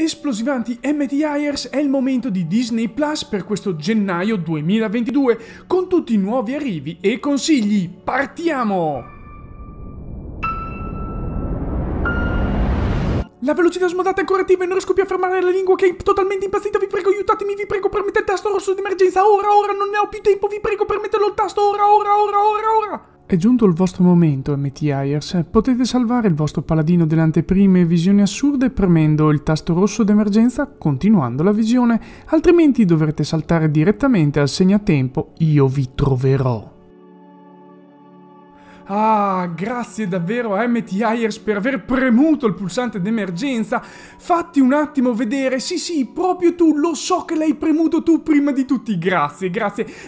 Esplosivanti M.T. Ayers è il momento di Disney Plus per questo gennaio 2022, con tutti i nuovi arrivi e consigli. Partiamo! La velocità smodata è ancora attiva e non riesco più a fermare la lingua che è totalmente impazzita. Vi prego, aiutatemi, vi prego, premete il tasto rosso d'emergenza. Ora, non ne ho più tempo, vi prego, premetelo il tasto. Ora. È giunto il vostro momento, M.T. Ayers. Potete salvare il vostro paladino delle anteprime e visioni assurde premendo il tasto rosso d'emergenza continuando la visione, altrimenti dovrete saltare direttamente al segnatempo Io vi troverò. Ah, grazie davvero a M.T. Ayers per aver premuto il pulsante d'emergenza. Fatti un attimo vedere, sì, proprio tu, lo so che l'hai premuto tu prima di tutti. Grazie,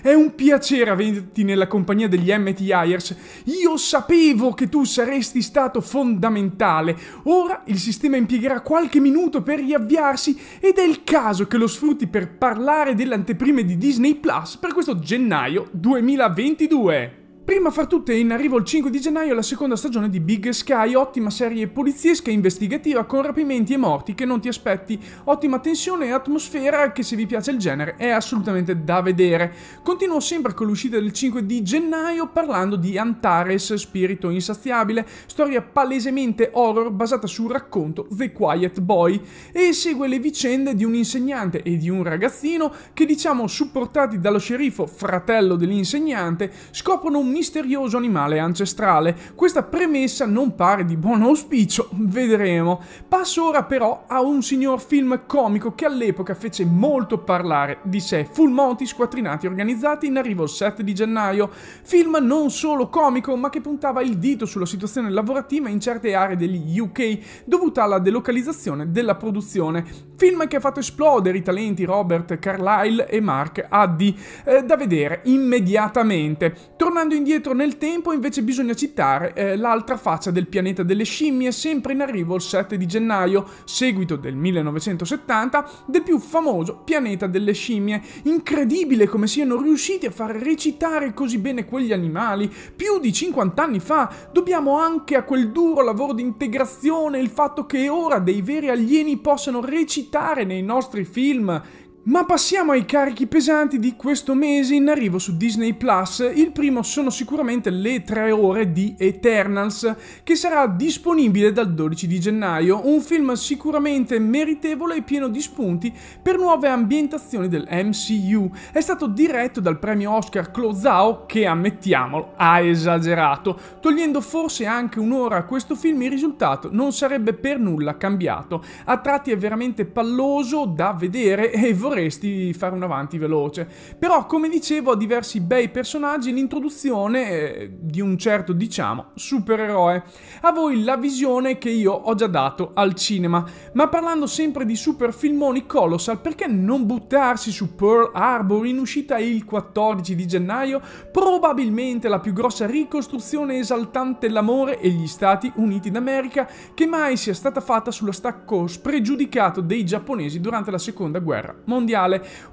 è un piacere averti nella compagnia degli M.T. Ayers. Io sapevo che tu saresti stato fondamentale. Ora il sistema impiegherà qualche minuto per riavviarsi ed è il caso che lo sfrutti per parlare delle anteprime di Disney Plus per questo gennaio 2022. Prima fra tutte è in arrivo il 5 di gennaio la seconda stagione di Big Sky, ottima serie poliziesca e investigativa con rapimenti e morti che non ti aspetti, ottima tensione e atmosfera che se vi piace il genere è assolutamente da vedere. Continuo sempre con l'uscita del 5 di gennaio parlando di Antares, Spirito Insaziabile, storia palesemente horror basata sul racconto The Quiet Boy e segue le vicende di un insegnante e di un ragazzino che, diciamo, supportati dallo sceriffo, fratello dell'insegnante, scoprono un misterioso animale ancestrale. Questa premessa non pare di buon auspicio, vedremo. Passo ora però a un signor film comico che all'epoca fece molto parlare di sé, Full Monty, Squattrinati e Organizzati, in arrivo il 7 di gennaio. Film non solo comico ma che puntava il dito sulla situazione lavorativa in certe aree degli UK dovuta alla delocalizzazione della produzione. Film che ha fatto esplodere i talenti Robert Carlyle e Mark Addy, da vedere immediatamente. Tornando indietro nel tempo invece bisogna citare l'altra faccia del Pianeta delle Scimmie, sempre in arrivo il 7 di gennaio, seguito del 1970 del più famoso Pianeta delle Scimmie. Incredibile come siano riusciti a far recitare così bene quegli animali più di 50 anni fa. Dobbiamo anche a quel duro lavoro di integrazione il fatto che ora dei veri alieni possano recitare nei nostri film. Ma passiamo ai carichi pesanti di questo mese in arrivo su Disney Plus. Il primo sono sicuramente le 3 ore di Eternals, che sarà disponibile dal 12 di gennaio, un film sicuramente meritevole e pieno di spunti per nuove ambientazioni del MCU. È stato diretto dal premio Oscar Chloe Zhao che, ammettiamolo, ha esagerato. Togliendo forse anche un'ora a questo film il risultato non sarebbe per nulla cambiato. A tratti è veramente palloso da vedere e vorresti fare un avanti veloce, però come dicevo ha diversi bei personaggi e l'introduzione di un certo, diciamo, supereroe. A voi la visione che io ho già dato al cinema, ma parlando sempre di super filmoni colossal, perché non buttarsi su Pearl Harbor in uscita il 14 di gennaio, probabilmente la più grossa ricostruzione esaltante l'amore e gli Stati Uniti d'America che mai sia stata fatta sullo stacco spregiudicato dei giapponesi durante la seconda guerra mondiale.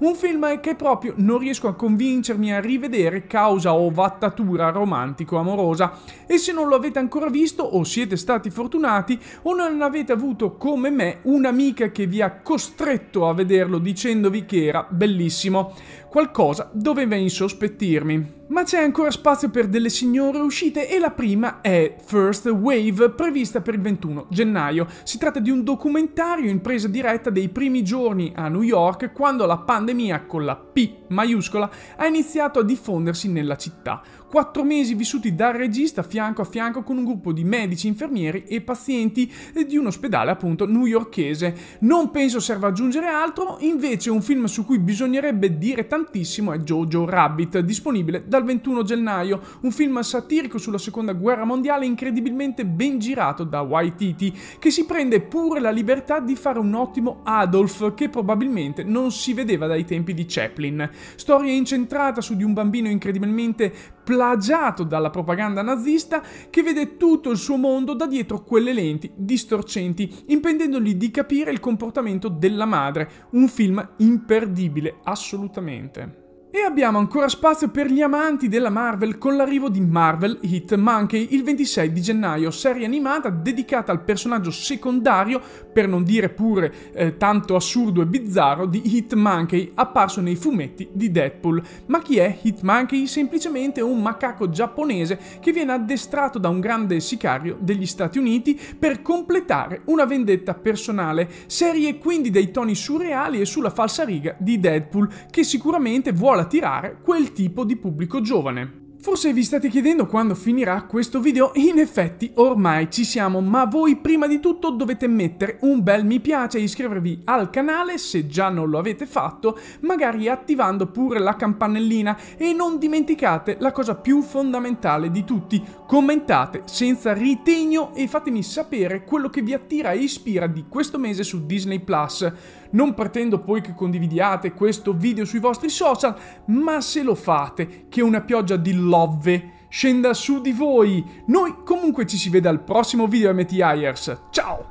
Un film che proprio non riesco a convincermi a rivedere causa ovattatura romantico-amorosa, e se non lo avete ancora visto o siete stati fortunati o non avete avuto come me un'amica che vi ha costretto a vederlo dicendovi che era bellissimo, qualcosa doveva insospettirmi. Ma c'è ancora spazio per delle signore uscite e la prima è First Wave, prevista per il 21 gennaio. Si tratta di un documentario in presa diretta dei primi giorni a New York, quando la pandemia con la P maiuscola ha iniziato a diffondersi nella città. 4 mesi vissuti dal regista fianco a fianco con un gruppo di medici, infermieri e pazienti di un ospedale appunto newyorkese. Non penso serva aggiungere altro, invece un film su cui bisognerebbe dire tantissimo è Jojo Rabbit, disponibile dal 21 gennaio, un film satirico sulla seconda guerra mondiale incredibilmente ben girato da Waititi, che si prende pure la libertà di fare un ottimo Adolf che probabilmente non si vedeva dai tempi di Chaplin. Storia incentrata su di un bambino incredibilmente plagiato dalla propaganda nazista che vede tutto il suo mondo da dietro quelle lenti distorcenti, impedendogli di capire il comportamento della madre. Un film imperdibile, assolutamente. E abbiamo ancora spazio per gli amanti della Marvel con l'arrivo di Marvel Hit Monkey il 26 di gennaio, serie animata dedicata al personaggio secondario, per non dire pure tanto assurdo e bizzarro, di Hit Monkey, apparso nei fumetti di Deadpool. Ma chi è Hit Monkey? Semplicemente un macaco giapponese che viene addestrato da un grande sicario degli Stati Uniti per completare una vendetta personale, serie quindi dei toni surreali e sulla falsariga di Deadpool, che sicuramente vuole attirare quel tipo di pubblico giovane. Forse vi state chiedendo quando finirà questo video, in effetti ormai ci siamo, ma voi prima di tutto dovete mettere un bel mi piace e iscrivervi al canale se già non lo avete fatto, magari attivando pure la campanellina, e non dimenticate la cosa più fondamentale di tutti, commentate senza ritegno e fatemi sapere quello che vi attira e ispira di questo mese su Disney Plus. Non pretendo poi che condividiate questo video sui vostri social, ma se lo fate, che una pioggia di love scenda su di voi. Noi comunque ci si vede al prossimo video, M.T. Ayers. Ciao!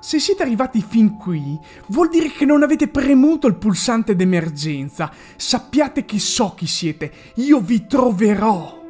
Se siete arrivati fin qui, vuol dire che non avete premuto il pulsante d'emergenza. Sappiate che so chi siete, io vi troverò!